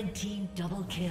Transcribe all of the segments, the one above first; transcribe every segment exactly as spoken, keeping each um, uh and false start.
Red team double kill.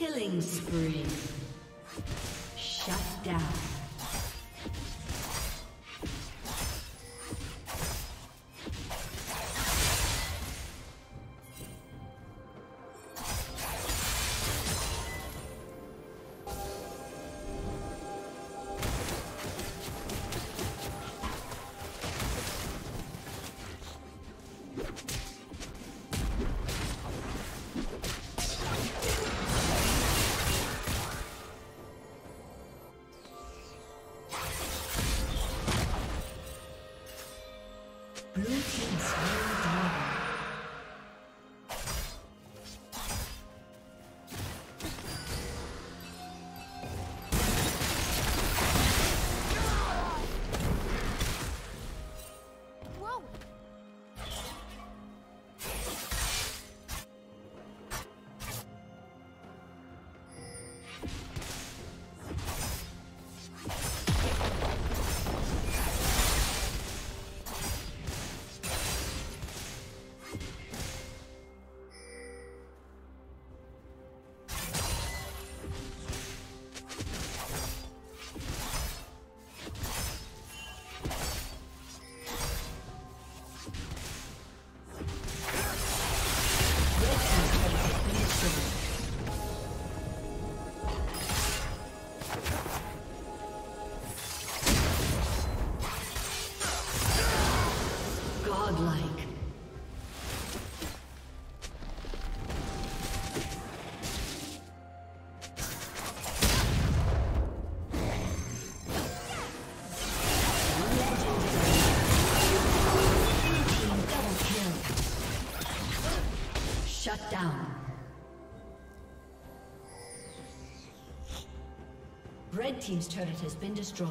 Killing spree. Shut down. Shut down. Red team's turret has been destroyed.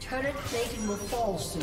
Turret plating will fall soon.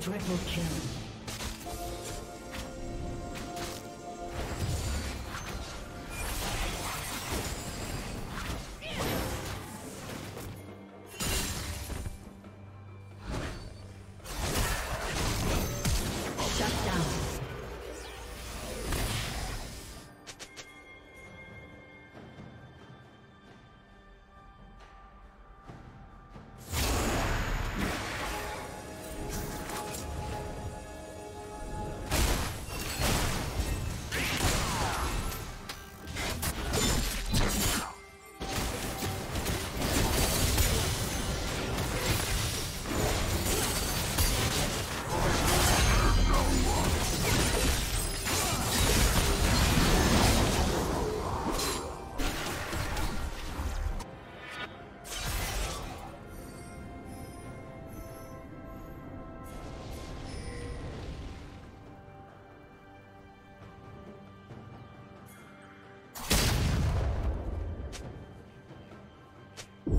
Triple kill. Red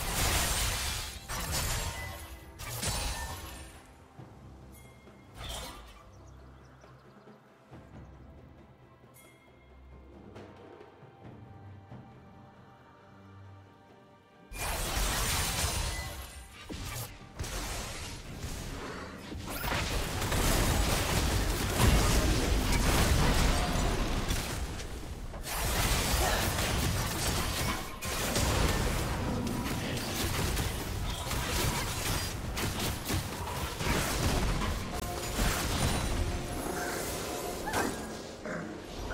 Team's turret has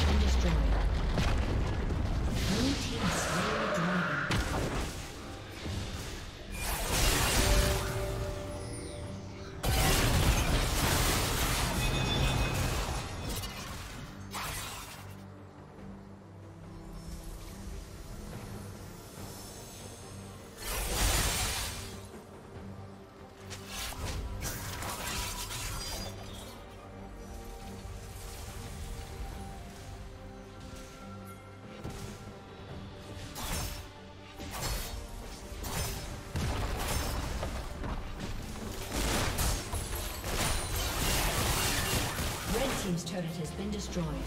been destroyed. Blue team slain the team's turret has been destroyed.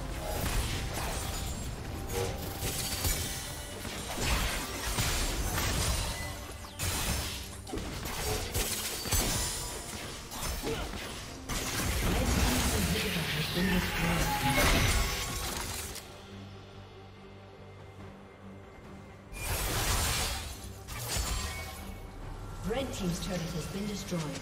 Red team's turret has been destroyed.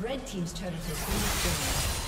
Red team's turret has been destroyed.